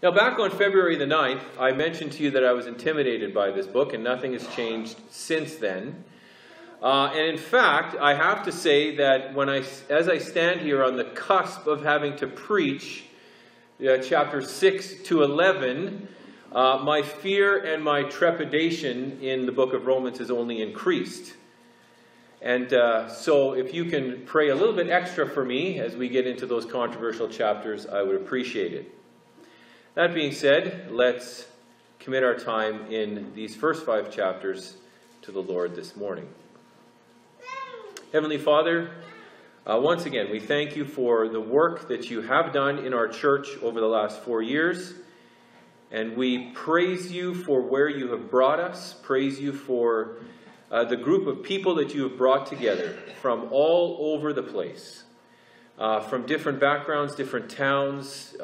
Now, back on February the 9th, I mentioned to you that I was intimidated by this book, and nothing has changed since then. And in fact, I have to say that as I stand here on the cusp of having to preach chapters 6 to 11, my fear and my trepidation in the book of Romans has only increased. And so if you can pray a little bit extra for me as we get into those controversial chapters, I would appreciate it. That being said, let's commit our time in these first 5 chapters to the Lord this morning. Heavenly Father, once again, we thank you for the work that you have done in our church over the last 4 years. And we praise you for where you have brought us. Praise you for the group of people that you have brought together from all over the place. From different backgrounds, different towns,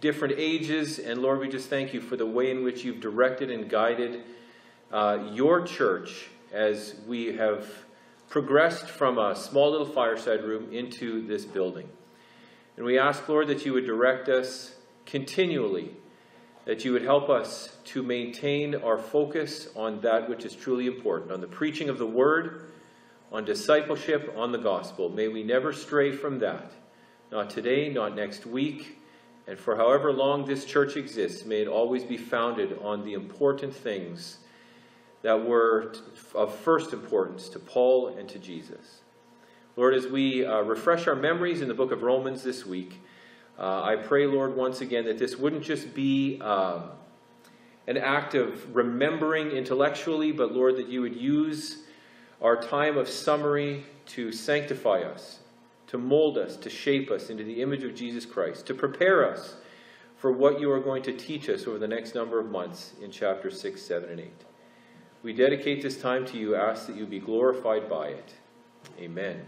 different ages, and Lord, we just thank you for the way in which you've directed and guided your church as we have progressed from a small little fireside room into this building. And we ask, Lord, that you would direct us continually, that you would help us to maintain our focus on that which is truly important, on the preaching of the word, on discipleship, on the gospel. May we never stray from that, not today, not next week, and for however long this church exists, may it always be founded on the important things that were of first importance to Paul and to Jesus. Lord, as we refresh our memories in the book of Romans this week, I pray, Lord, once again that this wouldn't just be an act of remembering intellectually, but Lord, that you would use our time of summary to sanctify us, to mold us, to shape us into the image of Jesus Christ, to prepare us for what you are going to teach us over the next number of months in chapters 6, 7, and 8. We dedicate this time to you, ask that you be glorified by it. Amen.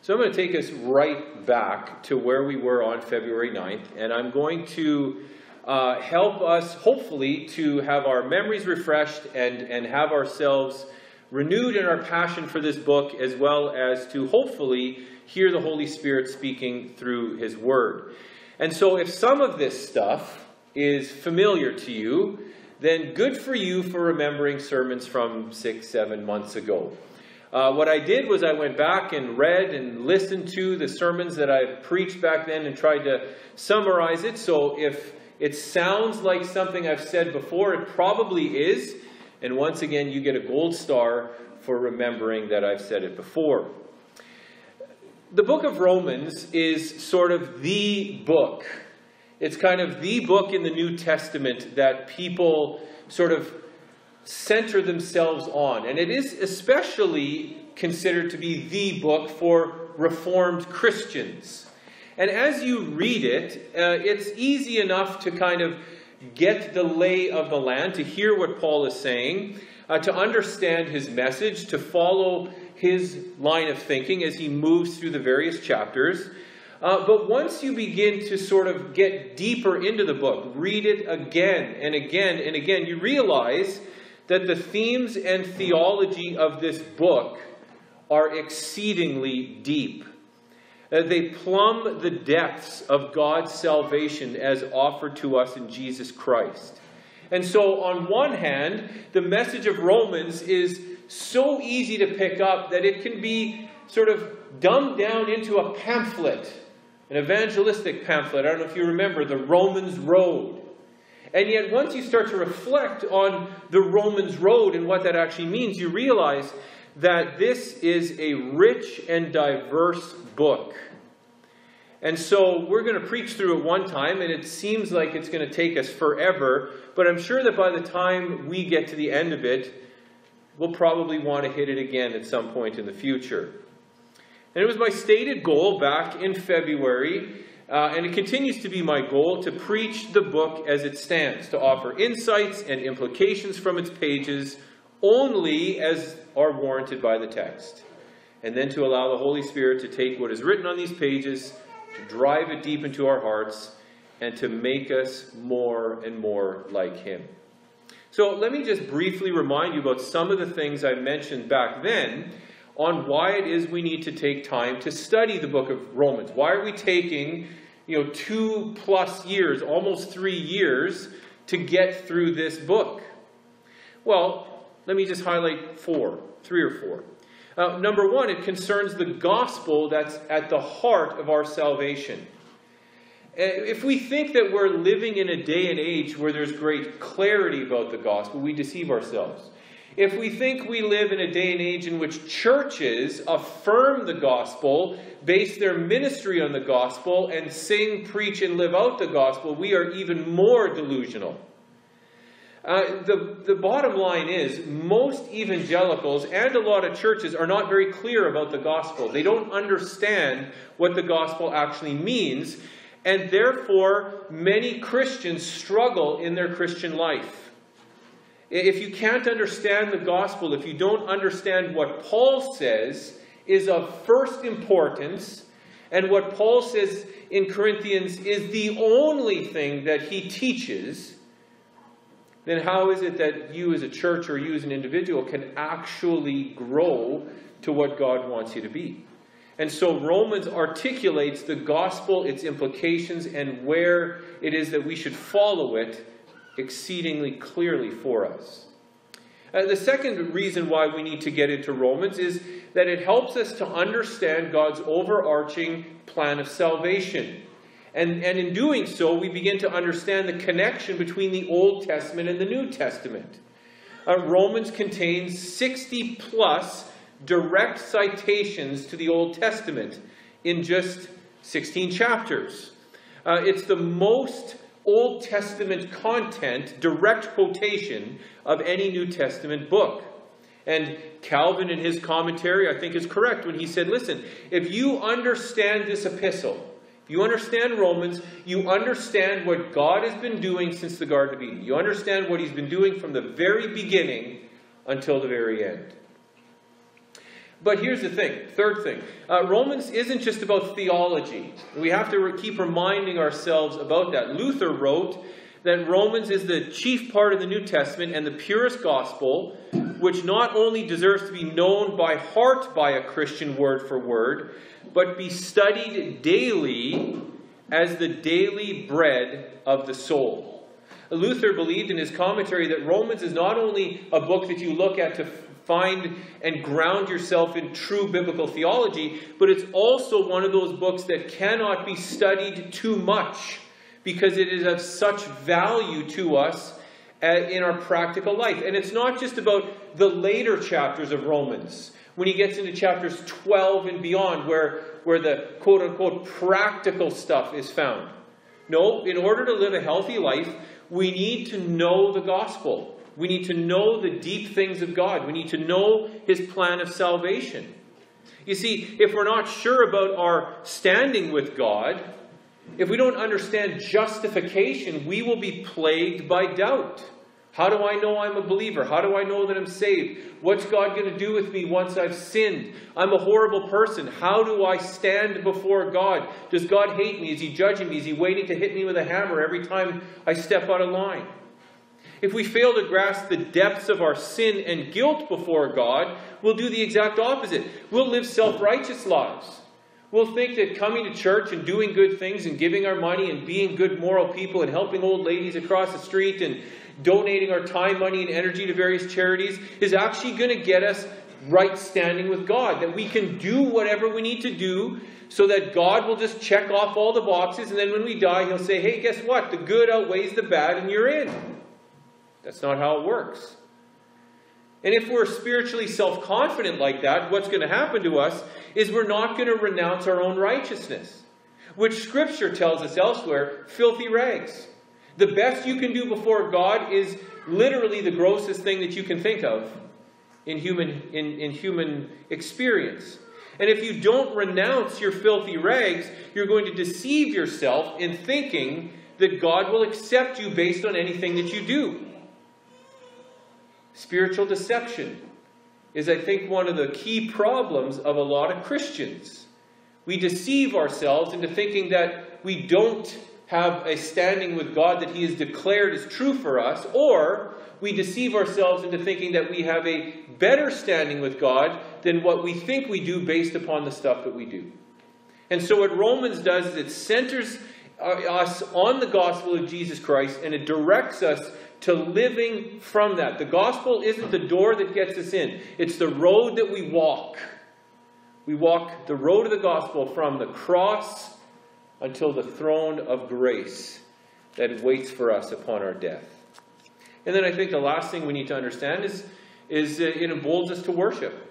So I'm going to take us right back to where we were on February 9th, and I'm going to help us, hopefully, to have our memories refreshed and have ourselves renewed in our passion for this book, as well as to hopefully hear the Holy Spirit speaking through his word. And so if some of this stuff is familiar to you, then good for you for remembering sermons from 6, 7 months ago. What I did was I went back and read and listened to the sermons that I preached back then and tried to summarize it. So if it sounds like something I've said before, it probably is. And once again, you get a gold star for remembering that I've said it before. The book of Romans is sort of the book. It's kind of the book in the New Testament that people sort of center themselves on. And it is especially considered to be the book for Reformed Christians. And as you read it, it's easy enough to kind of get the lay of the land, to hear what Paul is saying, to understand his message, to follow his line of thinking as he moves through the various chapters. But once you begin to sort of get deeper into the book, read it again and again and again, you realize that the themes and theology of this book are exceedingly deep. They plumb the depths of God's salvation as offered to us in Jesus Christ. And so on one hand, the message of Romans is so easy to pick up that it can be sort of dumbed down into a pamphlet, an evangelistic pamphlet. I don't know if you remember the Romans Road. And yet once you start to reflect on the Romans Road and what that actually means, you realize that this is a rich and diverse book. And so we're going to preach through it one time, and it seems like it's going to take us forever, but I'm sure that by the time we get to the end of it, we'll probably want to hit it again at some point in the future. And it was my stated goal back in February, and it continues to be my goal, to preach the book as it stands, to offer insights and implications from its pages only as are warranted by the text, and then to allow the Holy Spirit to take what is written on these pages, to drive it deep into our hearts, and to make us more and more like him. So let me just briefly remind you about some of the things I mentioned back then on why it is we need to take time to study the book of Romans. Why are we taking 2+ years, almost 3 years to get through this book. Well, let me just highlight three or four. Number one, it concerns the gospel that's at the heart of our salvation. If we think that we're living in a day and age where there's great clarity about the gospel, we deceive ourselves. If we think we live in a day and age in which churches affirm the gospel, base their ministry on the gospel, and sing, preach, and live out the gospel, we are even more delusional. The bottom line is, most evangelicals and a lot of churches are not very clear about the gospel. They don't understand what the gospel actually means. And therefore, many Christians struggle in their Christian life. If you can't understand the gospel, if you don't understand what Paul says is of first importance, and what Paul says in Corinthians is the only thing that he teaches, then how is it that you as a church or you as an individual can actually grow to what God wants you to be? And so Romans articulates the gospel, its implications, and where it is that we should follow it exceedingly clearly for us. The second reason why we need to get into Romans is that it helps us to understand God's overarching plan of salvation. And in doing so, we begin to understand the connection between the Old Testament and the New Testament. Romans contains 60+ direct citations to the Old Testament in just 16 chapters. It's the most Old Testament content, direct quotation of any New Testament book. And Calvin in his commentary, I think, is correct when he said, listen, if you understand this epistle, if you understand Romans, you understand what God has been doing since the Garden of Eden. You understand what he's been doing from the very beginning until the very end. But here's the thing, third thing. Romans isn't just about theology. We have to keep reminding ourselves about that. Luther wrote that Romans is the chief part of the New Testament and the purest gospel, which not only deserves to be known by heart by a Christian word for word, but be studied daily as the daily bread of the soul. Luther believed in his commentary that Romans is not only a book that you look at to find and ground yourself in true biblical theology, but it's also one of those books that cannot be studied too much because it is of such value to us in our practical life. And it's not just about the later chapters of Romans, when he gets into chapters 12 and beyond, where the quote-unquote practical stuff is found. No, in order to live a healthy life, we need to know the gospel. We need to know the deep things of God. We need to know his plan of salvation. You see, if we're not sure about our standing with God, if we don't understand justification, we will be plagued by doubt. How do I know I'm a believer? How do I know that I'm saved? What's God going to do with me once I've sinned? I'm a horrible person. How do I stand before God? Does God hate me? Is he judging me? Is he waiting to hit me with a hammer every time I step out of line? If we fail to grasp the depths of our sin and guilt before God, we'll do the exact opposite. We'll live self-righteous lives. We'll think that coming to church and doing good things and giving our money and being good moral people and helping old ladies across the street and donating our time, money, and energy to various charities is actually going to get us right standing with God. That we can do whatever we need to do so that God will just check off all the boxes, and then when we die, he'll say, hey, guess what? The good outweighs the bad and you're in. That's not how it works. And if we're spiritually self-confident like that, what's going to happen to us is we're not going to renounce our own righteousness, which Scripture tells us elsewhere, filthy rags. The best you can do before God is literally the grossest thing that you can think of in human experience. And if you don't renounce your filthy rags, you're going to deceive yourself in thinking that God will accept you based on anything that you do. Spiritual deception is, I think, one of the key problems of a lot of Christians. We deceive ourselves into thinking that we don't have a standing with God that he has declared is true for us, or we deceive ourselves into thinking that we have a better standing with God than what we think we do based upon the stuff that we do. And so what Romans does is it centers us on the gospel of Jesus Christ, and it directs us to living from that. The gospel isn't the door that gets us in. It's the road that we walk. We walk the road of the gospel from the cross until the throne of grace that waits for us upon our death. And then I think the last thing we need to understand is it emboldens us to worship.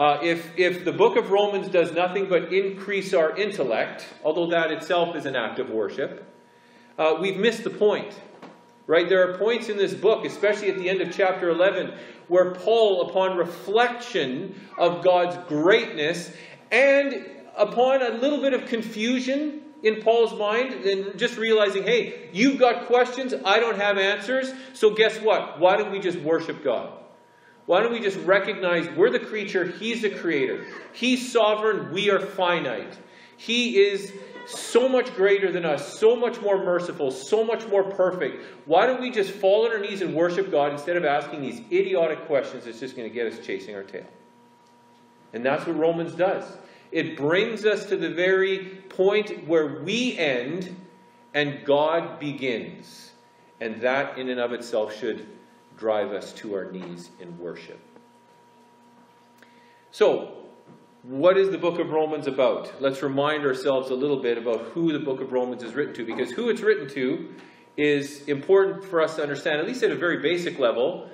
If the book of Romans does nothing but increase our intellect, although that itself is an act of worship, we've missed the point. Right? There are points in this book, especially at the end of chapter 11, where Paul, upon reflection of God's greatness and upon a little bit of confusion in Paul's mind and just realizing, hey, you've got questions, I don't have answers, so guess what? Why don't we just worship God? Why don't we just recognize we're the creature, He's the creator. He's sovereign, we are finite. He is so much greater than us, so much more merciful, so much more perfect. Why don't we just fall on our knees and worship God instead of asking these idiotic questions that's just going to get us chasing our tail? And that's what Romans does. It brings us to the very point where we end and God begins. And that in and of itself should drive us to our knees in worship. So, what is the book of Romans about? Let's remind ourselves a little bit about who the book of Romans is written to, because who it's written to is important for us to understand, at least at a very basic level,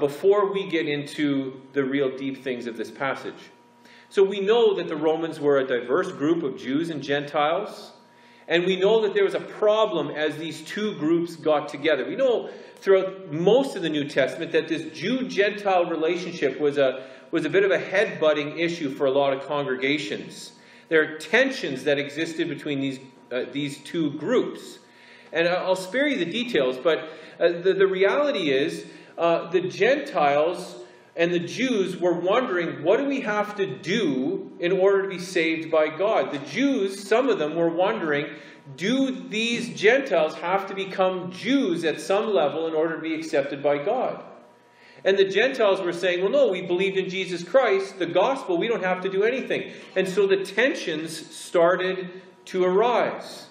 before we get into the real deep things of this passage. So we know that the Romans were a diverse group of Jews and Gentiles, and we know that there was a problem as these two groups got together. We know throughout most of the New Testament that this Jew-Gentile relationship was a bit of a head-butting issue for a lot of congregations. There are tensions that existed between these two groups. And I'll spare you the details, but the reality is the Gentiles and the Jews were wondering, what do we have to do in order to be saved by God? The Jews, some of them, were wondering, do these Gentiles have to become Jews at some level in order to be accepted by God? And the Gentiles were saying, well, no, we believed in Jesus Christ, the gospel, we don't have to do anything. And so the tensions started to arise.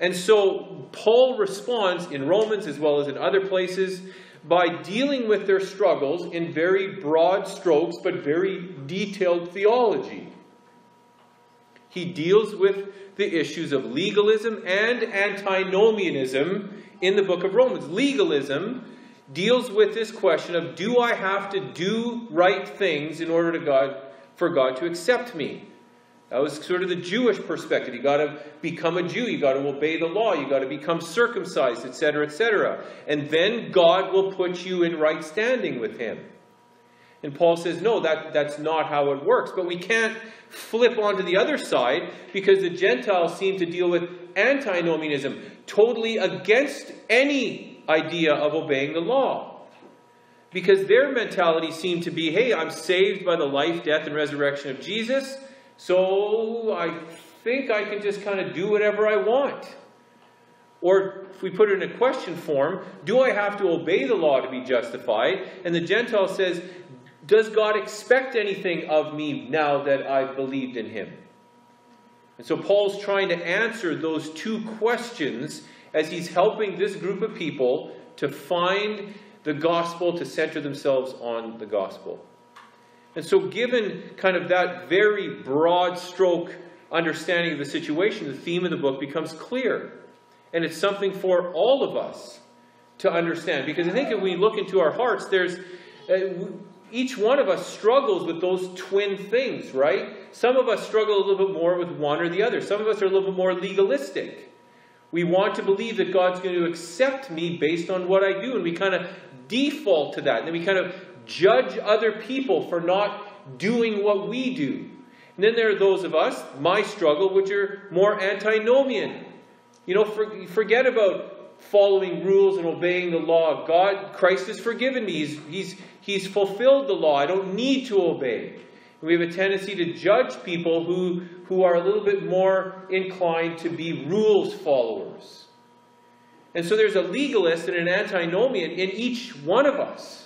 And so Paul responds in Romans as well as in other places by dealing with their struggles in very broad strokes but very detailed theology. He deals with the issues of legalism and antinomianism in the book of Romans. Legalism deals with this question of, do I have to do right things in order to for God to accept me? That was sort of the Jewish perspective. You've got to become a Jew. You've got to obey the law. You've got to become circumcised, etc., etc. And then God will put you in right standing with Him. And Paul says, no, that's not how it works. But we can't flip onto the other side, because the Gentiles seem to deal with antinomianism, totally against any idea of obeying the law. Because their mentality seemed to be, hey, I'm saved by the life, death, and resurrection of Jesus, so I think I can just kind of do whatever I want. Or if we put it in a question form, do I have to obey the law to be justified? And the Gentile says, does God expect anything of me now that I've believed in Him? And so Paul's trying to answer those two questions as he's helping this group of people to find the gospel, to center themselves on the gospel. And so given kind of that very broad stroke understanding of the situation, the theme of the book becomes clear. And it's something for all of us to understand. Because I think if we look into our hearts, each one of us struggles with those twin things, right? Some of us struggle a little bit more with one or the other. Some of us are a little bit more legalistic. We want to believe that God's going to accept me based on what I do. And we kind of default to that. And then we kind of judge other people for not doing what we do. And then there are those of us, my struggle, which are more antinomian. You know, forget about following rules and obeying the law. God, Christ has forgiven me. He's fulfilled the law. I don't need to obey. And we have a tendency to judge people who are a little bit more inclined to be rules followers. And so there's a legalist and an antinomian in each one of us.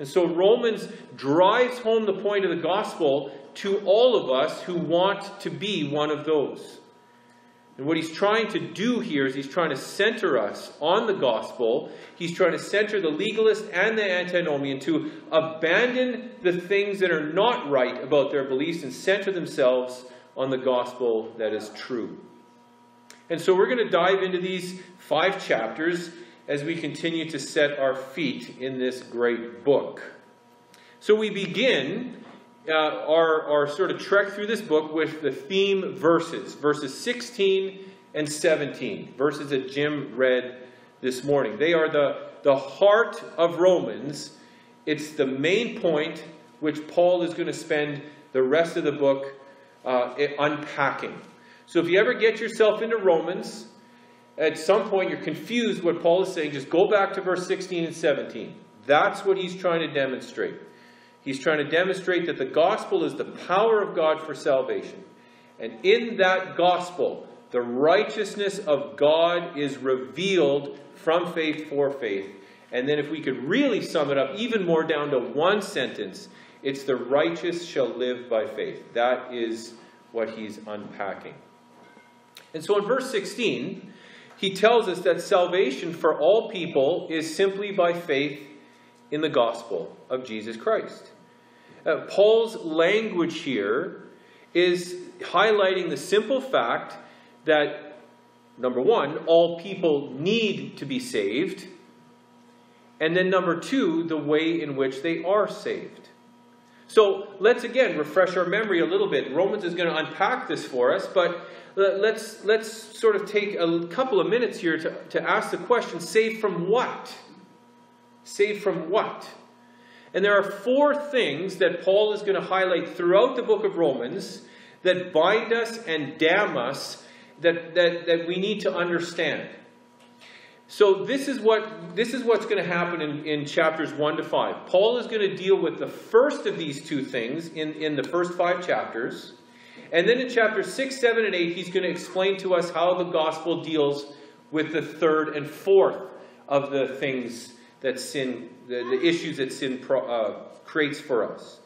And so Romans drives home the point of the gospel to all of us who want to be one of those. And what he's trying to do here is he's trying to center us on the gospel. He's trying to center the legalist and the antinomian to abandon the things that are not right about their beliefs and center themselves on the gospel that is true. And so we're going to dive into these 5 chapters as we continue to set our feet in this great book. So we begin our sort of trek through this book with the theme verses, verses 16 and 17, verses that Jim read this morning. They are the heart of Romans. It's the main point which Paul is going to spend the rest of the book unpacking. So if you ever get yourself into Romans, at some point you're confused what Paul is saying, just go back to verse 16 and 17. That's what he's trying to demonstrate. He's trying to demonstrate that the gospel is the power of God for salvation. And in that gospel, the righteousness of God is revealed from faith for faith. And then if we could really sum it up even more down to one sentence, it's the righteous shall live by faith. That is what he's unpacking. And so in verse 16, he tells us that salvation for all people is simply by faith in the gospel of Jesus Christ. Paul's language here is highlighting the simple fact that, number one, all people need to be saved, and then number two, the way in which they are saved. So let's again refresh our memory a little bit. Romans is going to unpack this for us, but let's sort of take a couple of minutes here to ask the question, saved from what? Saved from what? And there are 4 things that Paul is going to highlight throughout the book of Romans that bind us and damn us, that we need to understand. So this is what's going to happen in chapters 1 to 5. Paul is going to deal with the first of these 2 things in the first 5 chapters. And then in chapters 6, 7, and 8, he's going to explain to us how the gospel deals with the 3rd and 4th of the things that sin, the issues that sin creates for us.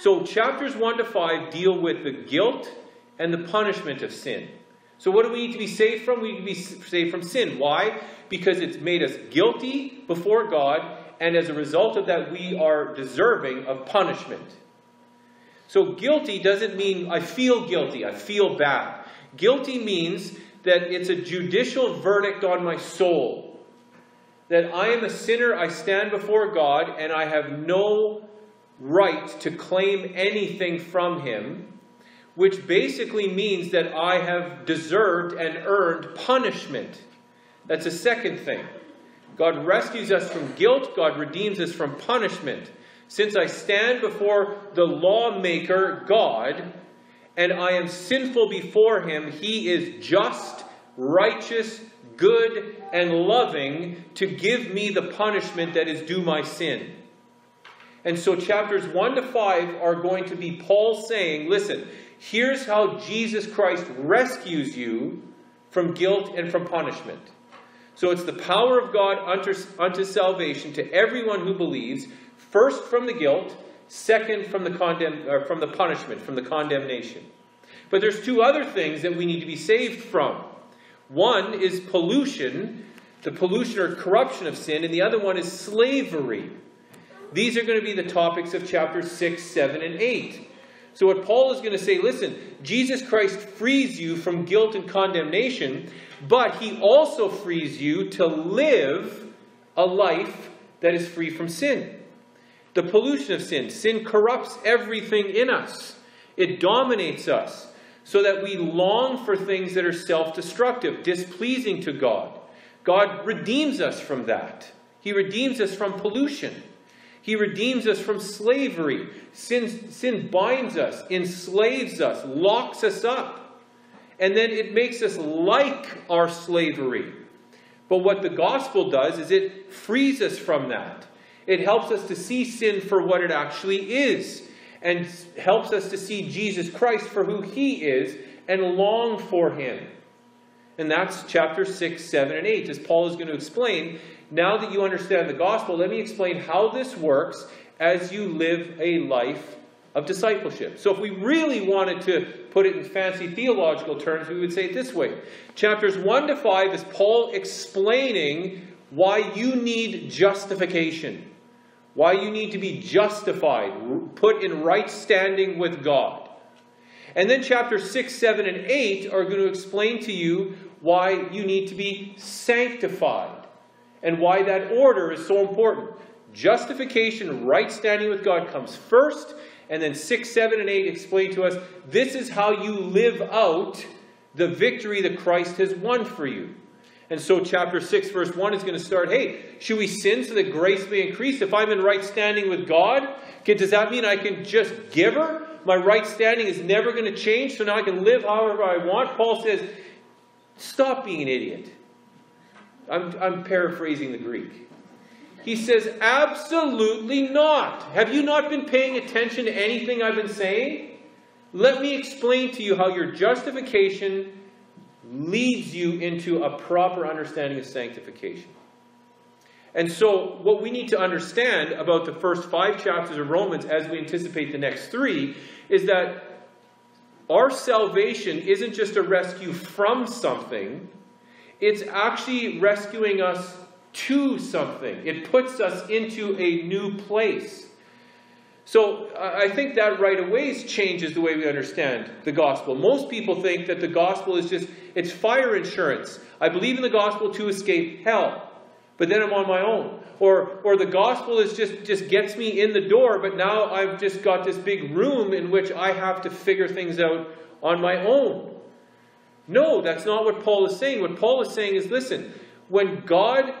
So chapters 1 to 5 deal with the guilt and the punishment of sin. So what do we need to be saved from? We need to be saved from sin. Why? Because it's made us guilty before God, and as a result of that, we are deserving of punishment. So guilty doesn't mean I feel guilty, I feel bad. Guilty means that it's a judicial verdict on my soul. That I am a sinner, I stand before God, and I have no right to claim anything from Him, which basically means that I have deserved and earned punishment. That's a second thing. God rescues us from guilt, God redeems us from punishment. Since I stand before the lawmaker, God, and I am sinful before Him, He is just, righteous, good and loving to give me the punishment that is due my sin. And so chapters 1 to 5 are going to be Paul saying, listen, here's how Jesus Christ rescues you from guilt and from punishment. So it's the power of God unto salvation to everyone who believes, first from the guilt, second from the punishment, from the condemnation. But there's 2 other things that we need to be saved from. One is pollution, the pollution or corruption of sin, and the other one is slavery. These are going to be the topics of chapters 6, 7, and 8. So what Paul is going to say, listen, Jesus Christ frees you from guilt and condemnation, but He also frees you to live a life that is free from sin. The pollution of sin. Sin corrupts everything in us. It dominates us. So that we long for things that are self-destructive, displeasing to God. God redeems us from that. He redeems us from pollution. He redeems us from slavery. Sin binds us, enslaves us, locks us up. And then it makes us like our slavery. But what the gospel does is it frees us from that. It helps us to see sin for what it actually is. And helps us to see Jesus Christ for who He is and long for Him. And that's chapters 6, 7, and 8. As Paul is going to explain, now that you understand the gospel, let me explain how this works as you live a life of discipleship. So if we really wanted to put it in fancy theological terms, we would say it this way. Chapters 1 to 5 is Paul explaining why you need justification, why you need to be justified, put in right standing with God. And then chapters 6, 7, and 8 are going to explain to you why you need to be sanctified and why that order is so important. Justification, right standing with God, comes first, and then 6, 7, and 8 explain to us, this is how you live out the victory that Christ has won for you. And so chapter 6, verse 1 is going to start, hey, should we sin so that grace may increase? If I'm in right standing with God, does that mean I can just give her? My right standing is never going to change, so now I can live however I want. Paul says, stop being an idiot. I'm paraphrasing the Greek. He says, absolutely not. Have you not been paying attention to anything I've been saying? Let me explain to you how your justification leads you into a proper understanding of sanctification. And so what we need to understand about the first 5 chapters of Romans as we anticipate the next 3 is that our salvation isn't just a rescue from something, it's actually rescuing us to something. It puts us into a new place. So I think that right away changes the way we understand the gospel. Most people think that the gospel is just, it's fire insurance. I believe in the gospel to escape hell, but then I'm on my own. Or the gospel is just gets me in the door, but now I've just got this big room in which I have to figure things out on my own. No, that's not what Paul is saying. What Paul is saying is, listen, when God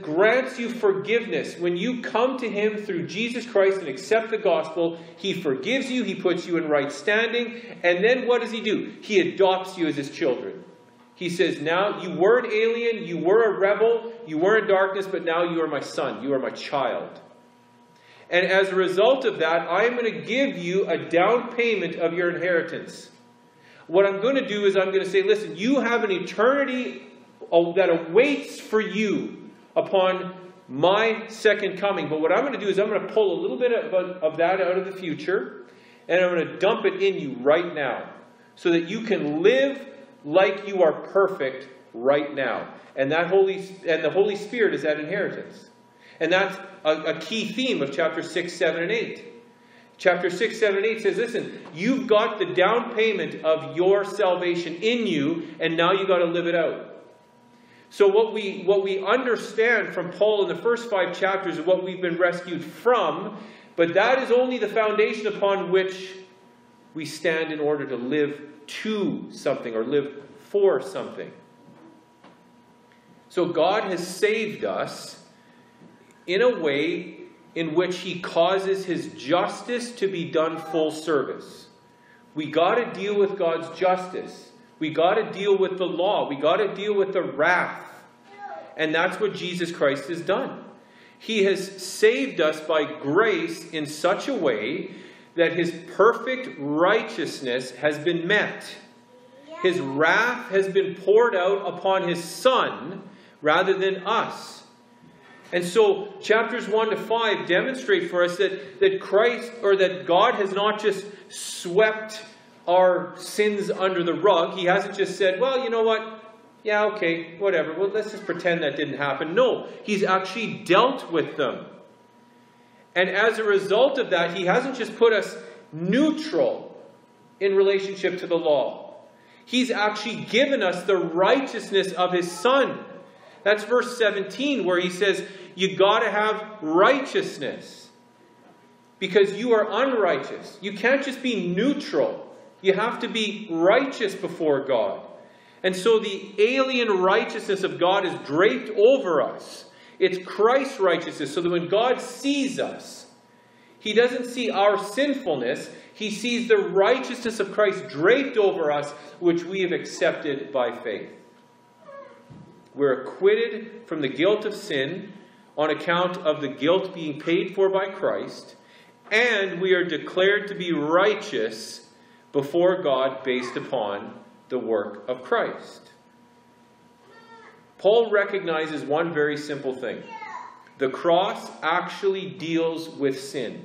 grants you forgiveness, when you come to Him through Jesus Christ and accept the gospel, He forgives you, He puts you in right standing, and then what does He do? He adopts you as His children. He says, now you were an alien, you were a rebel, you were in darkness, but now you are my son, you are my child. And as a result of that, I'm going to give you a down payment of your inheritance. What I'm going to do is I'm going to say, listen, you have an eternity that awaits for you upon my second coming. But what I'm going to do is I'm going to pull a little bit of that out of the future, and I'm going to dump it in you right now so that you can live like you are perfect right now. And the Holy Spirit is that inheritance. And that's a key theme of chapters 6, 7, and 8. Chapter 6, 7, and 8 says, listen, you've got the down payment of your salvation in you, and now you've got to live it out. So what we understand from Paul in the first 5 chapters is what we've been rescued from, but that is only the foundation upon which we stand in order to live to something or live for something. So God has saved us in a way in which He causes His justice to be done full service. We got to deal with God's justice. We got to deal with the law. We got to deal with the wrath. And that's what Jesus Christ has done. He has saved us by grace in such a way that His perfect righteousness has been met. His wrath has been poured out upon His Son rather than us. And so chapters 1 to 5 demonstrate for us that Christ, or that God, has not just swept our sins under the rug. He hasn't just said, well, you know what? Yeah, okay, whatever. Well, let's just pretend that didn't happen. No, He's actually dealt with them. And as a result of that, He hasn't just put us neutral in relationship to the law. He's actually given us the righteousness of His Son. That's verse 17, where He says, you got to have righteousness because you are unrighteous. You can't just be neutral. You have to be righteous before God. And so the alien righteousness of God is draped over us. It's Christ's righteousness, so that when God sees us, He doesn't see our sinfulness. He sees the righteousness of Christ draped over us, which we have accepted by faith. We're acquitted from the guilt of sin on account of the guilt being paid for by Christ, and we are declared to be righteous before God based upon the work of Christ. Paul recognizes one very simple thing. The cross actually deals with sin.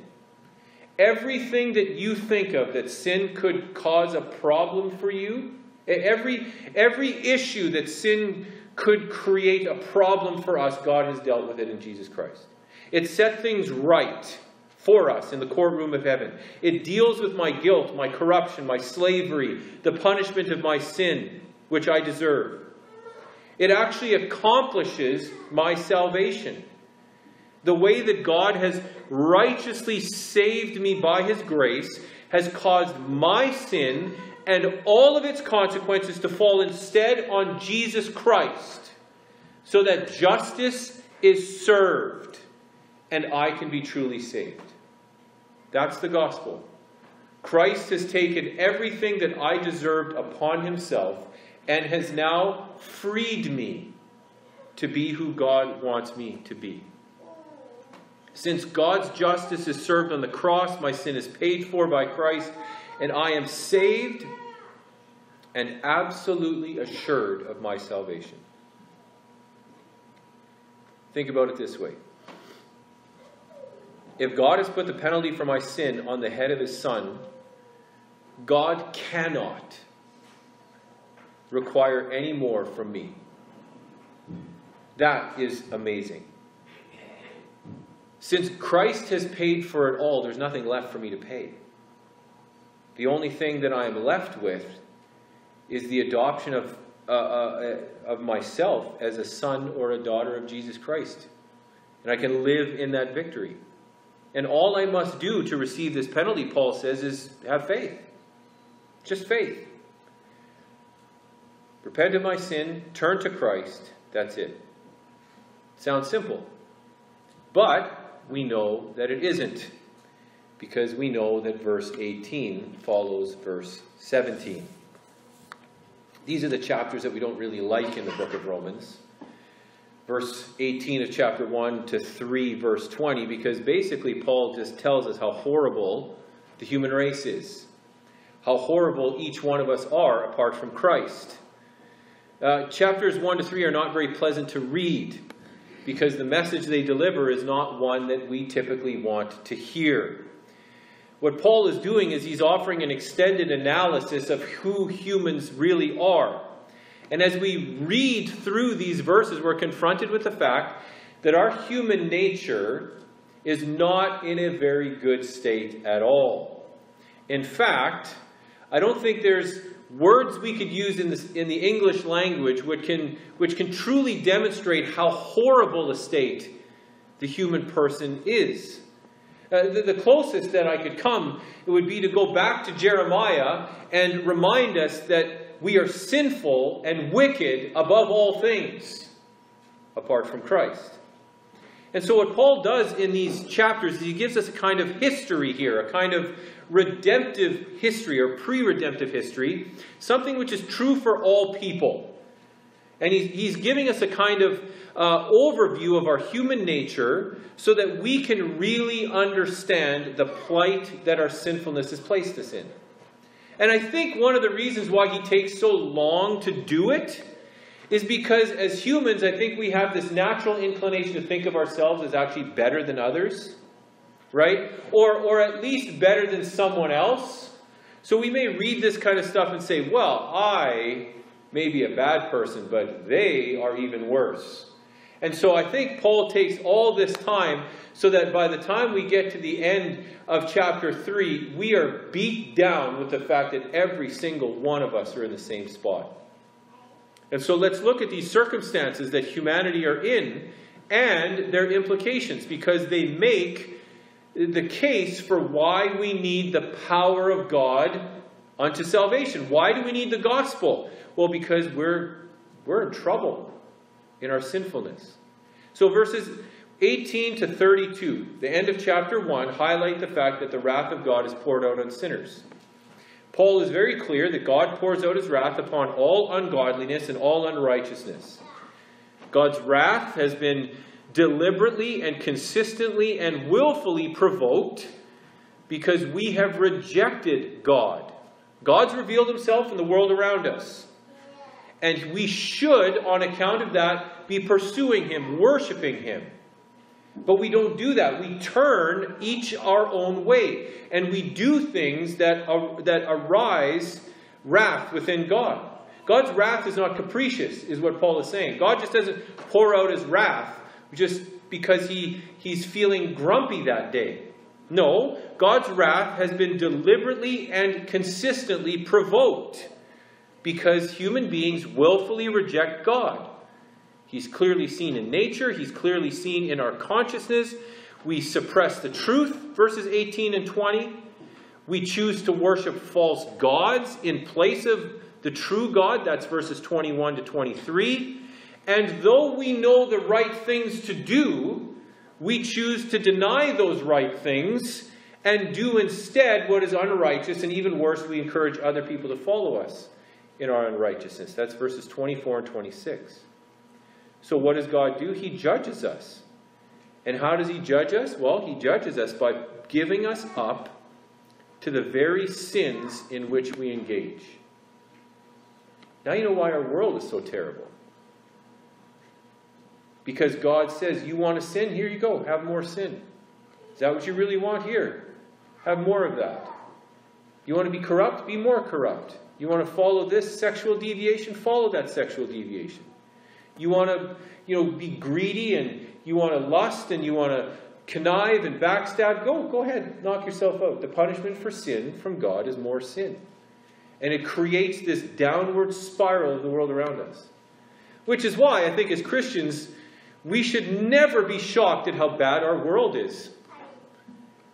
Everything that you think of that sin could cause a problem for you, every issue that sin could create a problem for us, God has dealt with it in Jesus Christ. It set things right for us in the courtroom of heaven. It deals with my guilt, my corruption, my slavery, the punishment of my sin, which I deserve. It actually accomplishes my salvation. The way that God has righteously saved me by His grace has caused my sin and all of its consequences to fall instead on Jesus Christ, so that justice is served and I can be truly saved. That's the gospel. Christ has taken everything that I deserved upon Himself and has now freed me to be who God wants me to be. Since God's justice is served on the cross, my sin is paid for by Christ, and I am saved and absolutely assured of my salvation. Think about it this way. If God has put the penalty for my sin on the head of His Son, God cannot require any more from me. That is amazing. Since Christ has paid for it all, there's nothing left for me to pay. The only thing that I am left with is the adoption of myself as a son or a daughter of Jesus Christ. And I can live in that victory. And all I must do to receive this penalty, Paul says, is have faith. Just faith. Repent of my sin, turn to Christ, that's it. Sounds simple. But we know that it isn't, because we know that verse 18 follows verse 17. These are the chapters that we don't really like in the book of Romans. Verse 18 of chapter 1 to 3, verse 20, because basically Paul just tells us how horrible the human race is, how horrible each one of us are apart from Christ. Chapters 1 to 3 are not very pleasant to read, because the message they deliver is not one that we typically want to hear. What Paul is doing is he's offering an extended analysis of who humans really are. And as we read through these verses, we're confronted with the fact that our human nature is not in a very good state at all. In fact, I don't think there's words we could use in the English language which can truly demonstrate how horrible a state the human person is. The closest that I could come, it would be to go back to Jeremiah and remind us that we are sinful and wicked above all things, apart from Christ. And so what Paul does in these chapters is he gives us a kind of history here, a kind of redemptive history or pre-redemptive history, something which is true for all people. And he's giving us a kind of overview of our human nature so that we can really understand the plight that our sinfulness has placed us in. And I think one of the reasons why he takes so long to do it is because as humans, I think we have this natural inclination to think of ourselves as actually better than others, right? Or at least better than someone else. So we may read this kind of stuff and say, well, I may be a bad person, but they are even worse. And so I think Paul takes all this time so that by the time we get to the end of chapter 3, we are beat down with the fact that every single one of us are in the same spot. And so let's look at these circumstances that humanity are in and their implications, because they make the case for why we need the power of God unto salvation. Why do we need the gospel? Well, because we're in trouble in our sinfulness. So verses 18 to 32, the end of chapter 1, highlight the fact that the wrath of God is poured out on sinners. Paul is very clear that God pours out His wrath upon all ungodliness and all unrighteousness. God's wrath has been deliberately and consistently and willfully provoked because we have rejected God. God's revealed Himself in the world around us. And we should, on account of that, be pursuing Him, worshiping Him. But we don't do that. We turn each our own way. And we do things that arise wrath within God. God's wrath is not capricious, is what Paul is saying. God just doesn't pour out his wrath just because he's feeling grumpy that day. No, God's wrath has been deliberately and consistently provoked because human beings willfully reject God. He's clearly seen in nature. He's clearly seen in our consciousness. We suppress the truth, verses 18 and 20. We choose to worship false gods in place of the true God. That's verses 21 to 23. And though we know the right things to do, we choose to deny those right things and do instead what is unrighteous. And even worse, we encourage other people to follow us in our unrighteousness. That's verses 24 and 26. So what does God do? He judges us. And how does he judge us? Well, he judges us by giving us up to the very sins in which we engage. Now you know why our world is so terrible. Because God says, you want to sin? Here you go. Have more sin. Is that what you really want? Here. Have more of that. You want to be corrupt? Be more corrupt. You want to follow this sexual deviation? Follow that sexual deviation. You want to, be greedy, and you want to lust, and you want to connive and backstab. Go ahead, knock yourself out. The punishment for sin from God is more sin. And it creates this downward spiral of the world around us. Which is why I think as Christians, we should never be shocked at how bad our world is.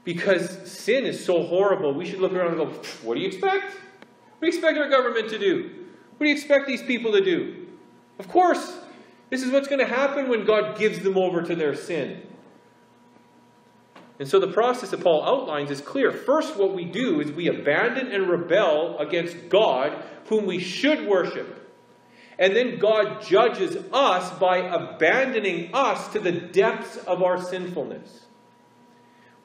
Because sin is so horrible, we should look around and go, what do you expect? What do you expect our government to do? What do you expect these people to do? Of course. This is what's going to happen when God gives them over to their sin. And so the process that Paul outlines is clear. First, what we do is we abandon and rebel against God, whom we should worship. And then God judges us by abandoning us to the depths of our sinfulness.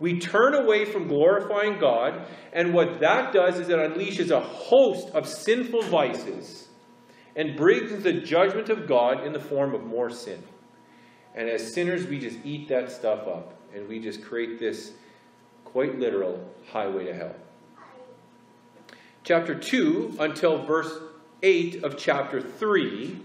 We turn away from glorifying God, and what that does is it unleashes a host of sinful vices and brings the judgment of God in the form of more sin. And as sinners, we just eat that stuff up, and we just create this quite literal highway to hell. Chapter 2 until verse 8 of chapter 3,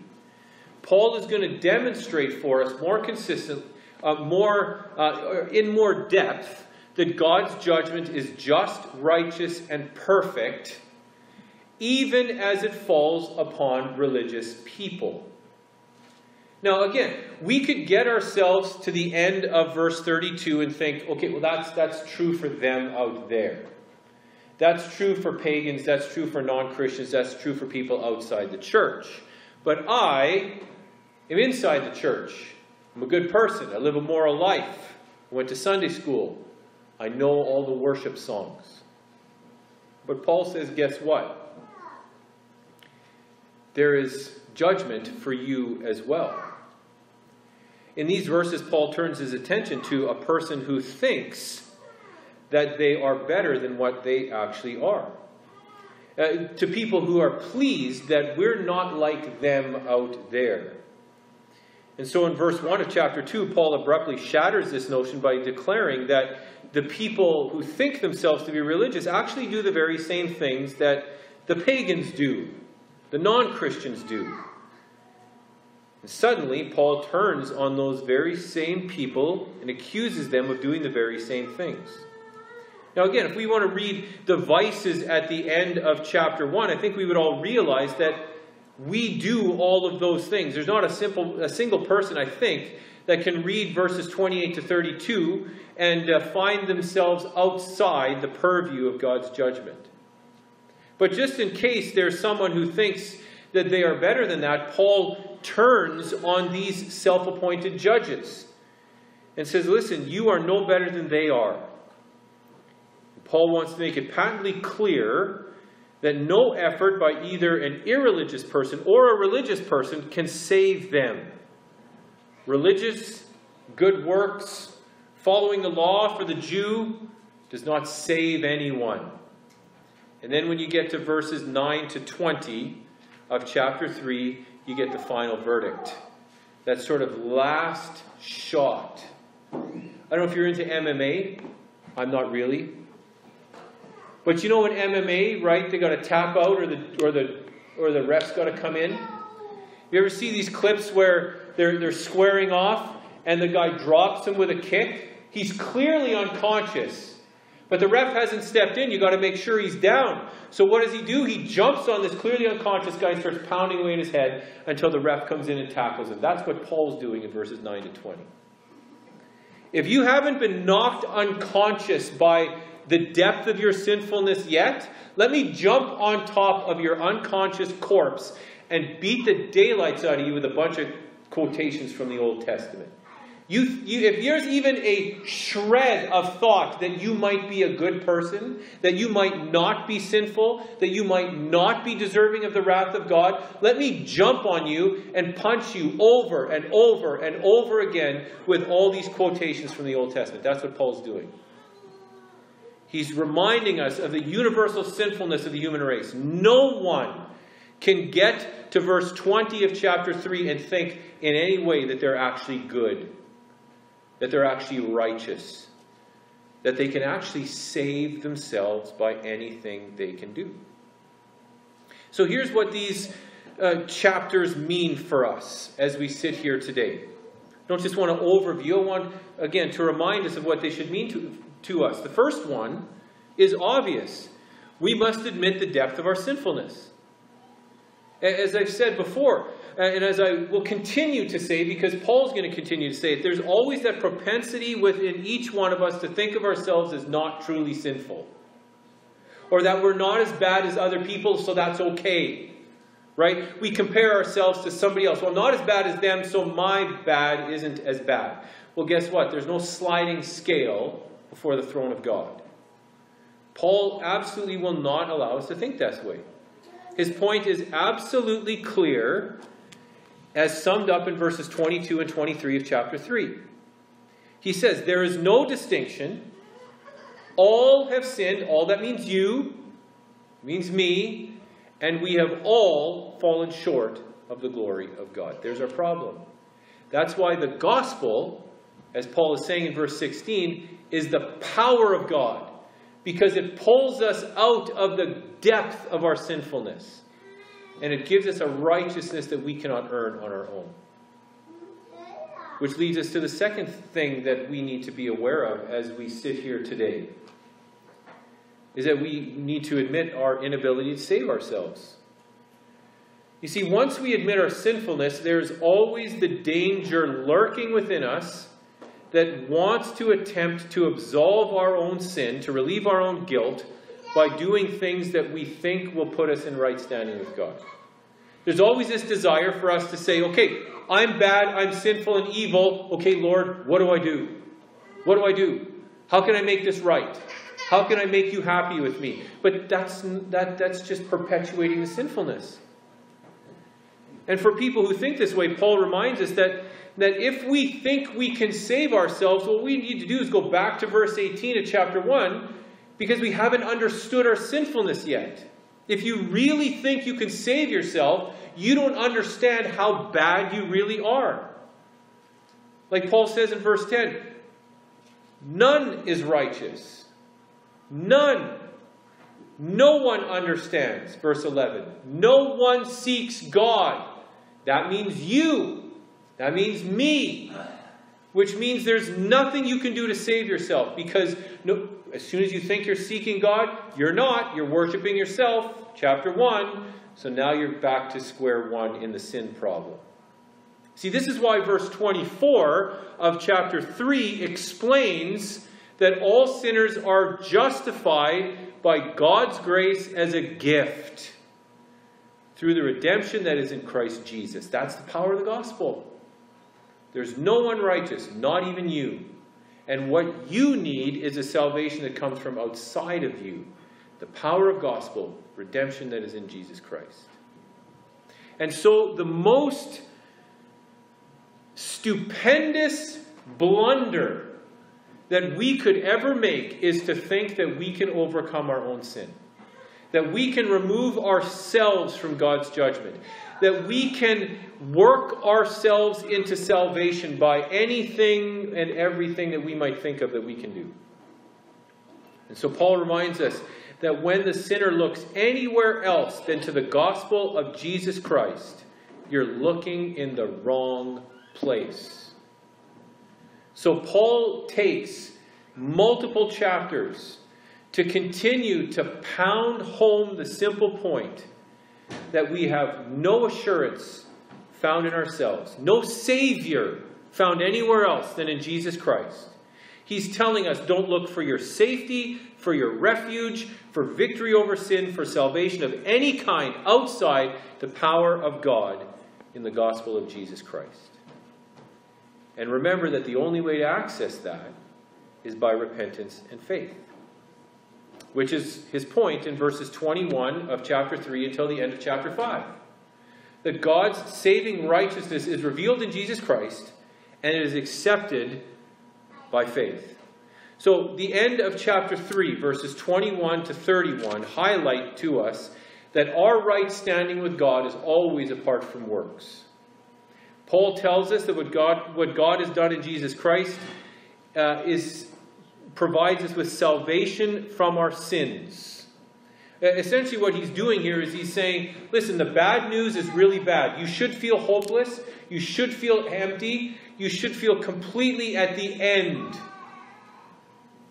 Paul is going to demonstrate for us more consistent, in more depth, that God's judgment is just, righteous, and perfect, even as it falls upon religious people. Now again, we could get ourselves to the end of verse 32 and think, okay, well that's true for them out there. That's true for pagans, that's true for non-Christians, that's true for people outside the church. But I am inside the church. I'm a good person. I live a moral life. I went to Sunday school. I know all the worship songs. But Paul says, guess what? There is judgment for you as well. In these verses, Paul turns his attention to a person who thinks that they are better than what they actually are. To people who are pleased that we're not like them out there. And so in verse 1 of chapter 2, Paul abruptly shatters this notion by declaring that the people who think themselves to be religious actually do the very same things that the pagans do. The non-Christians do. And suddenly, Paul turns on those very same people and accuses them of doing the very same things. Now again, if we want to read the vices at the end of chapter 1, I think we would all realize that we do all of those things. There's not a single person, I think, that can read verses 28 to 32 and find themselves outside the purview of God's judgment. But just in case there's someone who thinks that they are better than that, Paul turns on these self-appointed judges and says, listen, you are no better than they are. And Paul wants to make it patently clear that no effort by either an irreligious person or a religious person can save them. Religious, good works, following the law for the Jew does not save anyone. And then when you get to verses 9 to 20 of chapter 3, you get the final verdict. That sort of last shot I don't know if you're into MMA. I'm not really. But you know in MMA, right? They got to tap out, or the ref's got to come in. You ever see these clips where they're squaring off and the guy drops him with a kick? He's clearly unconscious. But the ref hasn't stepped in. You've got to make sure he's down. So what does he do? He jumps on this clearly unconscious guy and starts pounding away in his head until the ref comes in and tackles him. That's what Paul's doing in verses 9 to 20. If you haven't been knocked unconscious by the depth of your sinfulness yet, let me jump on top of your unconscious corpse and beat the daylights out of you with a bunch of quotations from the Old Testament. If there's even a shred of thought that you might be a good person, that you might not be sinful, that you might not be deserving of the wrath of God, let me jump on you and punch you over and over and over again with all these quotations from the Old Testament. That's what Paul's doing. He's reminding us of the universal sinfulness of the human race. No one can get to verse 20 of chapter 3 and think in any way that they're actually good, that they're actually righteous, that they can actually save themselves by anything they can do. So here's what these chapters mean for us as we sit here today. I don't just want to overview, I want, again, to remind us of what they should mean to us. The first one is obvious. We must admit the depth of our sinfulness. As I've said before, and as I will continue to say, because Paul's going to continue to say it, there's always that propensity within each one of us to think of ourselves as not truly sinful. Or that we're not as bad as other people, so that's okay. Right? We compare ourselves to somebody else. Well, I'm not as bad as them, so my bad isn't as bad. Well, guess what? There's no sliding scale before the throne of God. Paul absolutely will not allow us to think that way. His point is absolutely clear, as summed up in verses 22 and 23 of chapter 3. He says, there is no distinction. All have sinned. All, that means you, means me, and we have all fallen short of the glory of God. There's our problem. That's why the gospel, as Paul is saying in verse 16, is the power of God, because it pulls us out of the depth of our sinfulness. And it gives us a righteousness that we cannot earn on our own. Which leads us to the second thing that we need to be aware of as we sit here today, is that we need to admit our inability to save ourselves. You see, once we admit our sinfulness, there's always the danger lurking within us that wants to attempt to absolve our own sin, to relieve our own guilt, by doing things that we think will put us in right standing with God. There's always this desire for us to say, okay, I'm bad, I'm sinful and evil. Okay, Lord, what do I do? What do I do? How can I make this right? How can I make you happy with me? But that's just perpetuating the sinfulness. And for people who think this way, Paul reminds us that if we think we can save ourselves, what we need to do is go back to verse 18 of chapter 1, because we haven't understood our sinfulness yet. If you really think you can save yourself, you don't understand how bad you really are. Like Paul says in verse 10, none is righteous. None. No one understands. Verse 11, no one seeks God. That means you. That means me. Which means there's nothing you can do to save yourself, because as soon as you think you're seeking God, you're not. You're worshiping yourself. Chapter 1. So now you're back to square one in the sin problem. See, this is why verse 24 of chapter 3 explains that all sinners are justified by God's grace as a gift through the redemption that is in Christ Jesus. That's the power of the gospel. There's no one righteous, not even you. And what you need is a salvation that comes from outside of you. The power of gospel, redemption that is in Jesus Christ. And so the most stupendous blunder that we could ever make is to think that we can overcome our own sin. that we can remove ourselves from God's judgment, that we can work ourselves into salvation by anything and everything that we might think of that we can do. And so Paul reminds us that when the sinner looks anywhere else than to the gospel of Jesus Christ, you're looking in the wrong place. So Paul takes multiple chapters to continue to pound home the simple point that we have no assurance found in ourselves, no Savior found anywhere else than in Jesus Christ. He's telling us, don't look for your safety, for your refuge, for victory over sin, for salvation of any kind outside the power of God in the gospel of Jesus Christ. And remember that the only way to access that is by repentance and faith, which is his point in verses 21 of chapter 3 until the end of chapter 5. That God's saving righteousness is revealed in Jesus Christ, and it is accepted by faith. So the end of chapter 3, verses 21 to 31, highlight to us that our right standing with God is always apart from works. Paul tells us that what God has done in Jesus Christ provides us with salvation from our sins. Essentially what he's doing here is he's saying, listen, the bad news is really bad. You should feel hopeless. You should feel empty. You should feel completely at the end.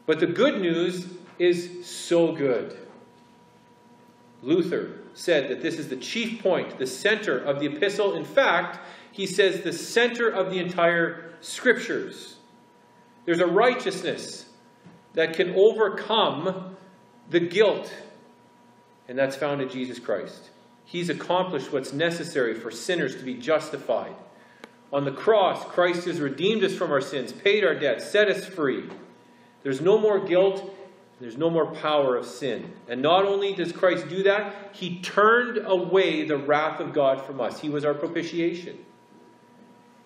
But the good news is so good. Luther said that this is the chief point, the center of the epistle. In fact, he says the center of the entire scriptures. There's a righteousness that can overcome the guilt, and that's found in Jesus Christ. He's accomplished what's necessary for sinners to be justified. On the cross, Christ has redeemed us from our sins, paid our debt, set us free. There's no more guilt, there's no more power of sin. And not only does Christ do that, he turned away the wrath of God from us. He was our propitiation.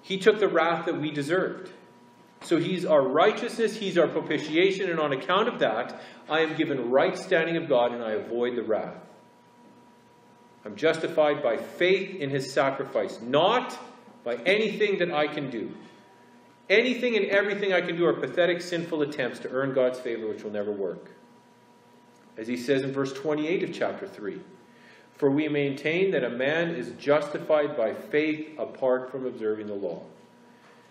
He took the wrath that we deserved. So he's our righteousness, he's our propitiation, and on account of that, I am given right standing of God and I avoid the wrath. I'm justified by faith in his sacrifice, not by anything that I can do. Anything and everything I can do are pathetic, sinful attempts to earn God's favor, which will never work. As he says in verse 28 of chapter 3, "For we maintain that a man is justified by faith apart from observing the law."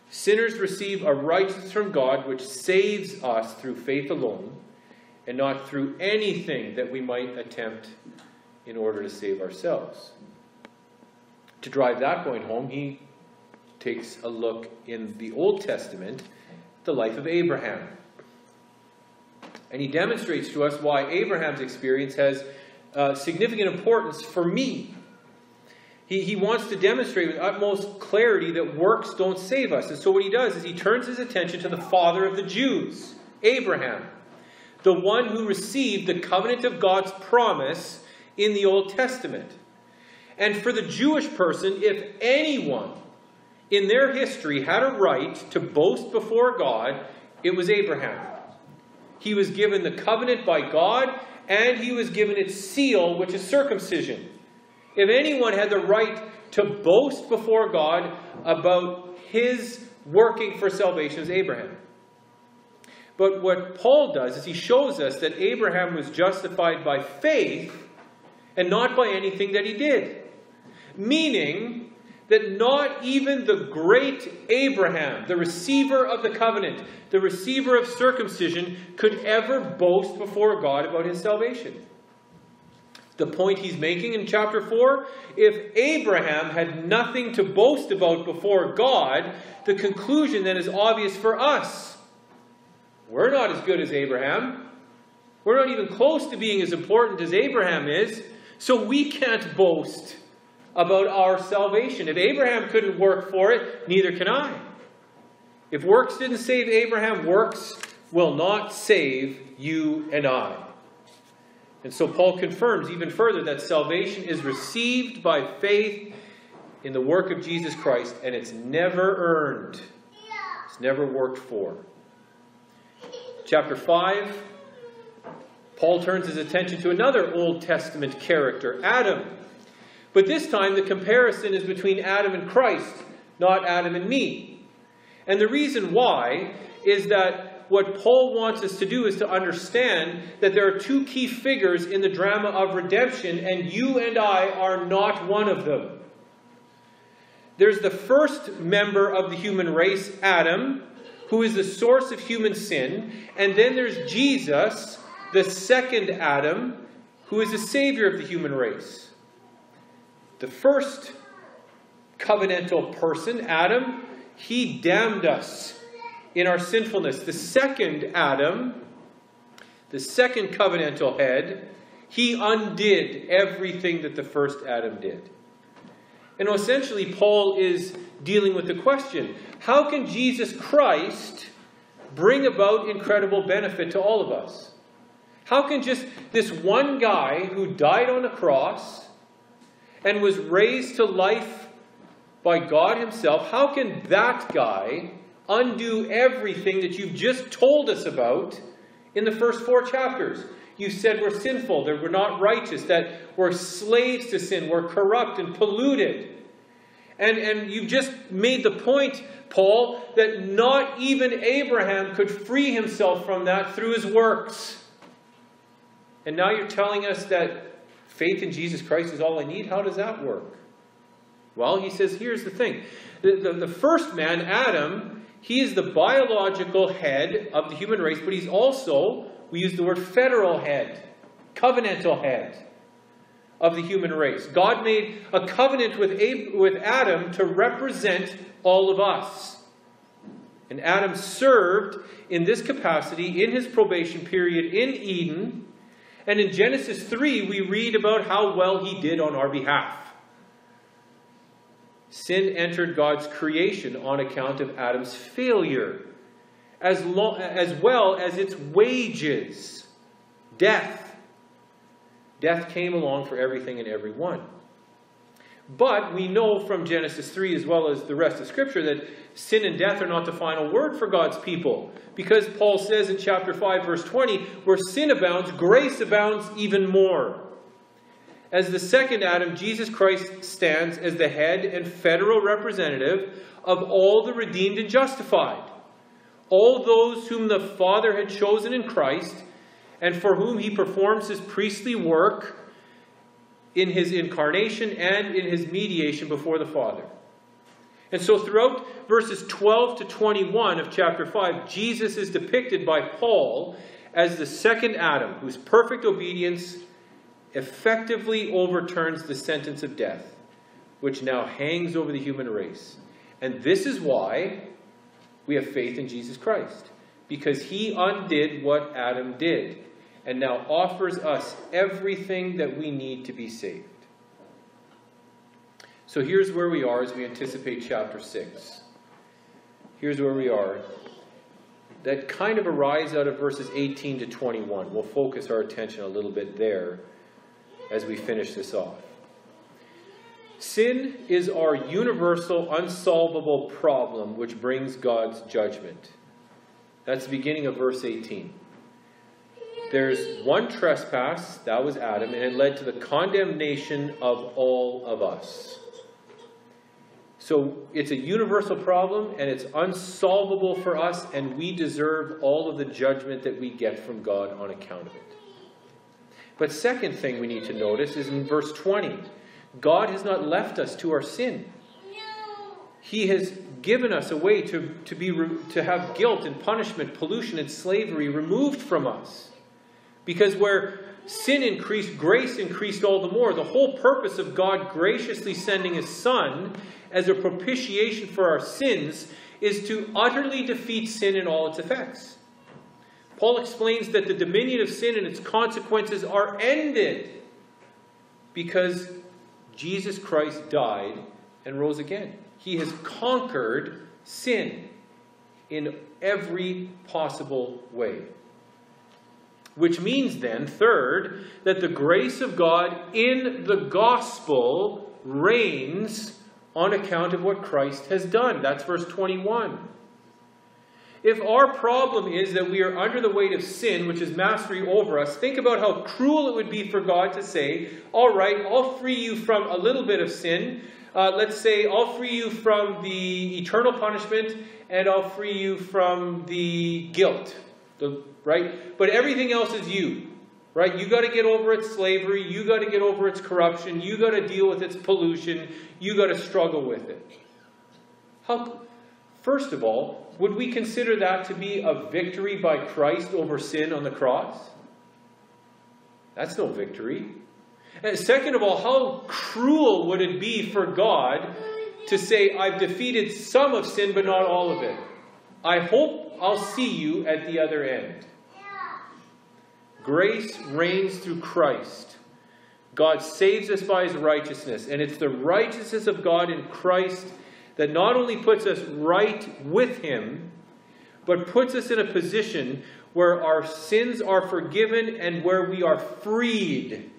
Sinners receive a righteousness from God which saves us through faith alone and not through anything that we might attempt in order to save ourselves. To drive that point home, he takes a look in the Old Testament, the life of Abraham. And he demonstrates to us why Abraham's experience has significant importance for me. He wants to demonstrate with utmost clarity that works don't save us. And so what he does is he turns his attention to the father of the Jews, Abraham, the one who received the covenant of God's promise in the Old Testament. And for the Jewish person, if anyone in their history had a right to boast before God, it was Abraham. He was given the covenant by God, and he was given its seal, which is circumcision. If anyone had the right to boast before God about his working for salvation, it was Abraham. But what Paul does is he shows us that Abraham was justified by faith and not by anything that he did. Meaning that not even the great Abraham, the receiver of the covenant, the receiver of circumcision, could ever boast before God about his salvation. The point he's making in chapter 4, if Abraham had nothing to boast about before God, the conclusion then is obvious for us. We're not as good as Abraham. We're not even close to being as important as Abraham is, so we can't boast about our salvation. If Abraham couldn't work for it, neither can I. If works didn't save Abraham, works will not save you and I. And so Paul confirms even further that salvation is received by faith in the work of Jesus Christ, and it's never earned. It's never worked for. Chapter 5, Paul turns his attention to another Old Testament character, Adam. But this time the comparison is between Adam and Christ, not Adam and me. And the reason why is that what Paul wants us to do is to understand that there are two key figures in the drama of redemption, and you and I are not one of them. There's the first member of the human race, Adam, who is the source of human sin, and then there's Jesus, the second Adam, who is the Savior of the human race. The first covenantal person, Adam, he damned us in our sinfulness. The second Adam, the second covenantal head, he undid everything that the first Adam did. And essentially, Paul is dealing with the question, how can Jesus Christ bring about incredible benefit to all of us? How can just this one guy who died on a cross and was raised to life by God himself, how can that guy undo everything that you've just told us about in the first 4 chapters? You said we're sinful, that we're not righteous, that we're slaves to sin, we're corrupt and polluted. And you've just made the point, Paul, that not even Abraham could free himself from that through his works. And now you're telling us that faith in Jesus Christ is all I need? How does that work? Well, he says, here's the thing. The first man, Adam, he is the biological head of the human race, but he's also, we use the word federal head, covenantal head of the human race. God made a covenant with Adam to represent all of us. And Adam served in this capacity in his probation period in Eden. And in Genesis 3, we read about how well he did on our behalf. Sin entered God's creation on account of Adam's failure, as well as its wages, death. Death came along for everything and everyone. But we know from Genesis 3, as well as the rest of Scripture, that sin and death are not the final word for God's people. Because Paul says in chapter 5, verse 20, where sin abounds, grace abounds even more. As the second Adam, Jesus Christ stands as the head and federal representative of all the redeemed and justified. All those whom the Father had chosen in Christ, and for whom he performs his priestly work in his incarnation and in his mediation before the Father. And so throughout verses 12 to 21 of chapter 5, Jesus is depicted by Paul as the second Adam, whose perfect obedience effectively overturns the sentence of death, which now hangs over the human race. And this is why we have faith in Jesus Christ, because he undid what Adam did, and now offers us everything that we need to be saved. So here's where we are as we anticipate chapter 6. Here's where we are. That kind of arises out of verses 18 to 21. We'll focus our attention a little bit there as we finish this off. Sin is our universal, unsolvable problem which brings God's judgment. That's the beginning of verse 18. There's one trespass, that was Adam, and it led to the condemnation of all of us. So it's a universal problem, and it's unsolvable for us, and we deserve all of the judgment that we get from God on account of it. But second thing we need to notice is in verse 20, God has not left us to our sin. He has given us a way to have guilt and punishment, pollution and slavery removed from us. Because where sin increased, grace increased all the more. The whole purpose of God graciously sending his Son as a propitiation for our sins is to utterly defeat sin and all its effects. Paul explains that the dominion of sin and its consequences are ended because Jesus Christ died and rose again. He has conquered sin in every possible way. Which means then, third, that the grace of God in the gospel reigns on account of what Christ has done. That's verse 21. If our problem is that we are under the weight of sin, which is mastery over us, think about how cruel it would be for God to say, all right, I'll free you from a little bit of sin. Let's say I'll free you from the eternal punishment, and I'll free you from the guilt, right? But everything else is you, right? You got to get over its slavery. You got to get over its corruption. You got to deal with its pollution. You got to struggle with it. How, first of all, would we consider that to be a victory by Christ over sin on the cross? That's no victory. And second of all, how cruel would it be for God to say, I've defeated some of sin, but not all of it. I hope I'll see you at the other end. Grace reigns through Christ. God saves us by his righteousness. And it's the righteousness of God in Christ that not only puts us right with him, but puts us in a position where our sins are forgiven and where we are freed.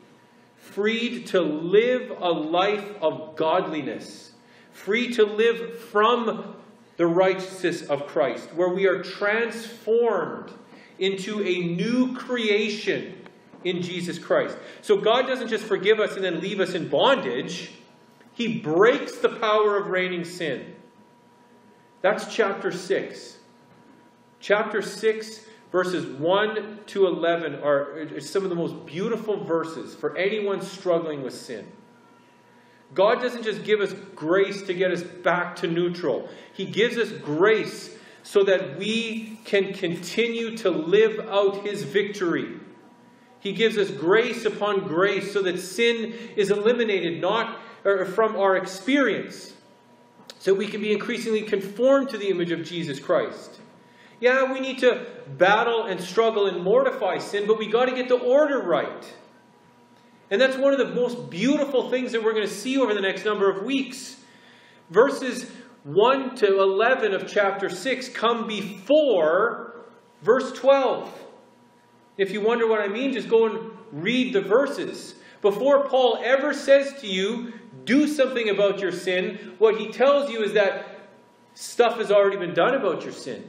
Freed to live a life of godliness. Free to live from the righteousness of Christ. Where we are transformed into a new creation in Jesus Christ. So God doesn't just forgive us and then leave us in bondage. He breaks the power of reigning sin. That's chapter 6. Chapter 6 verses 1 to 11 are some of the most beautiful verses for anyone struggling with sin. God doesn't just give us grace to get us back to neutral. He gives us grace so that we can continue to live out his victory. He gives us grace upon grace so that sin is eliminated from our experience. So we can be increasingly conformed to the image of Jesus Christ. Yeah, we need to battle and struggle and mortify sin, but we got to get the order right. And that's one of the most beautiful things that we're going to see over the next number of weeks. Verses 1 to 11 of chapter 6 come before verse 12. If you wonder what I mean, just go and read the verses. Before Paul ever says to you, do something about your sin, what he tells you is that stuff has already been done about your sin.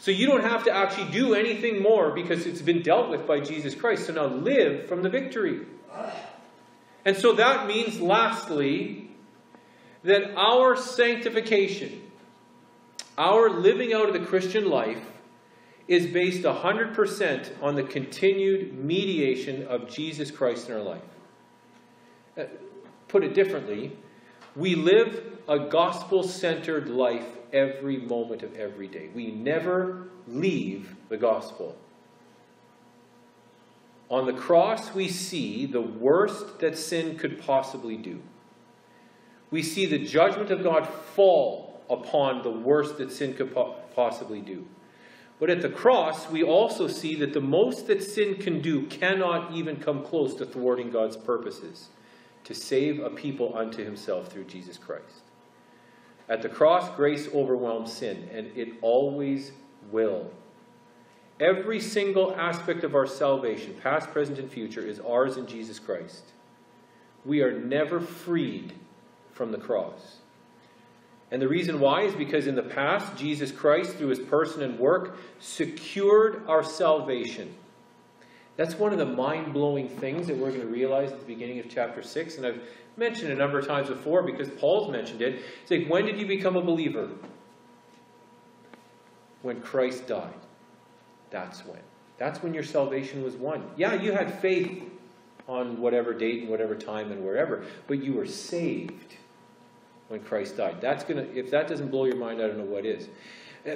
So you don't have to actually do anything more because it's been dealt with by Jesus Christ. So now live from the victory. And so that means, lastly, that our sanctification, our living out of the Christian life, is based 100% on the continued mediation of Jesus Christ in our life. Put it differently, we live a gospel-centered life every moment of every day. We never leave the gospel. On the cross, we see the worst that sin could possibly do. We see the judgment of God fall upon the worst that sin could possibly do. But at the cross, we also see that the most that sin can do cannot even come close to thwarting God's purposes to save a people unto himself through Jesus Christ. At the cross, grace overwhelms sin, and it always will. Every single aspect of our salvation, past, present, and future, is ours in Jesus Christ. We are never freed from the cross. And the reason why is because in the past, Jesus Christ, through his person and work, secured our salvation. That's one of the mind-blowing things that we're going to realize at the beginning of chapter 6. And I've mentioned it a number of times before because Paul's mentioned it. It's like, when did you become a believer? When Christ died. That's when. That's when your salvation was won. Yeah, you had faith on whatever date and whatever time and wherever. But you were saved when Christ died. That's gonna, if that doesn't blow your mind, I don't know what is.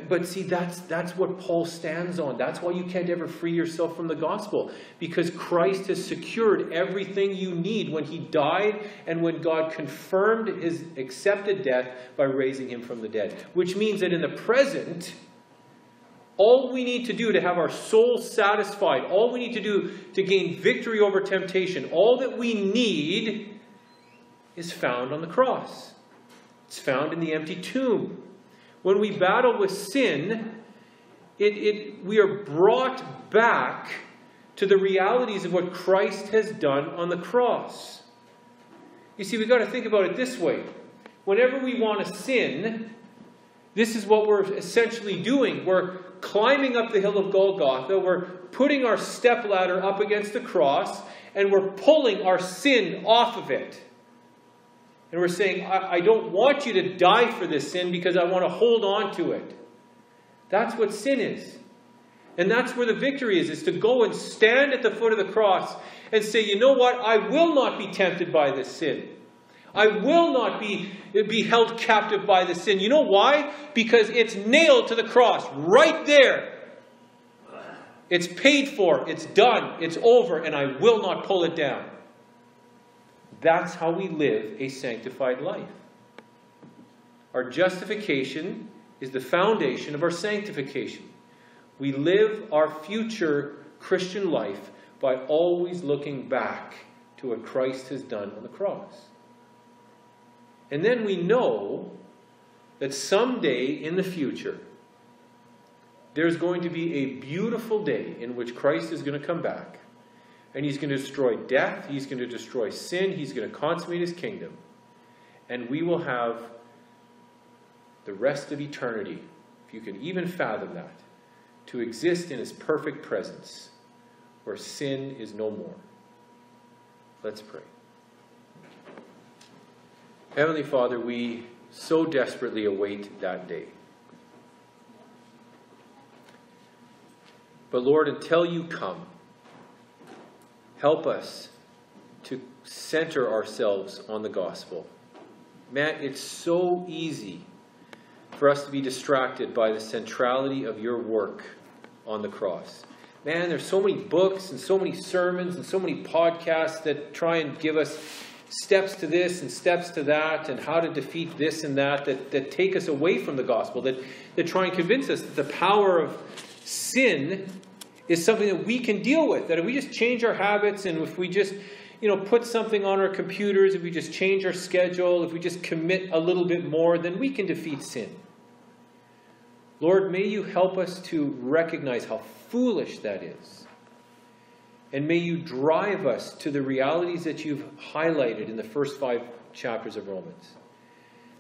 But see, that's what Paul stands on. That's why you can't ever free yourself from the gospel. Because Christ has secured everything you need when he died and when God confirmed his accepted death by raising him from the dead. Which means that in the present, all we need to do to have our soul satisfied, all we need to do to gain victory over temptation, all that we need is found on the cross. It's found in the empty tomb. When we battle with sin, we are brought back to the realities of what Christ has done on the cross. You see, we've got to think about it this way. Whenever we want to sin, This is what we're essentially doing. We're climbing up the hill of Golgotha. We're putting our stepladder up against the cross, and we're pulling our sin off of it. And we're saying, I don't want you to die for this sin because I want to hold on to it. That's what sin is. And that's where the victory is to go and stand at the foot of the cross and say, you know what, I will not be tempted by this sin. I will not be held captive by the sin. You know why? Because it's nailed to the cross right there. It's paid for. It's done. It's over. And I will not pull it down. That's how we live a sanctified life. Our justification is the foundation of our sanctification. We live our future Christian life by always looking back to what Christ has done on the cross. And then we know that someday in the future, there's going to be a beautiful day in which Christ is going to come back. And he's going to destroy death. He's going to destroy sin. He's going to consummate his kingdom. And we will have the rest of eternity, if you can even fathom that, to exist in his perfect presence where sin is no more. Let's pray. Heavenly Father, we so desperately await that day. But Lord, until you come, help us to center ourselves on the gospel. Man, it's so easy for us to be distracted by the centrality of your work on the cross. Man, there's so many books and so many sermons and so many podcasts that try and give us steps to this and steps to that and how to defeat this and that take us away from the gospel, that try and convince us that the power of sin is something that we can deal with, that if we just change our habits and if we just put something on our computers, if we just change our schedule, if we just commit a little bit more, then we can defeat sin. Lord, may you help us to recognize how foolish that is. And may you drive us to the realities that you've highlighted in the first 5 chapters of Romans.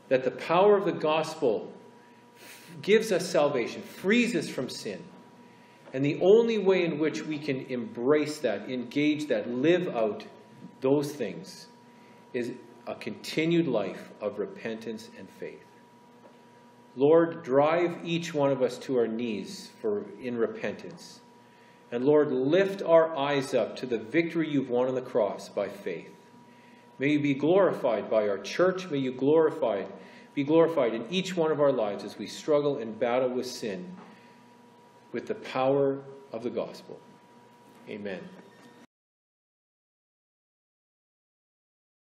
That the power of the gospel gives us salvation, frees us from sin. And the only way in which we can embrace that, engage that, live out those things is a continued life of repentance and faith. Lord, drive each one of us to our knees in repentance. And Lord, lift our eyes up to the victory you've won on the cross by faith. May you be glorified by our church. May you be glorified in each one of our lives as we struggle and battle with sin with the power of the gospel. Amen.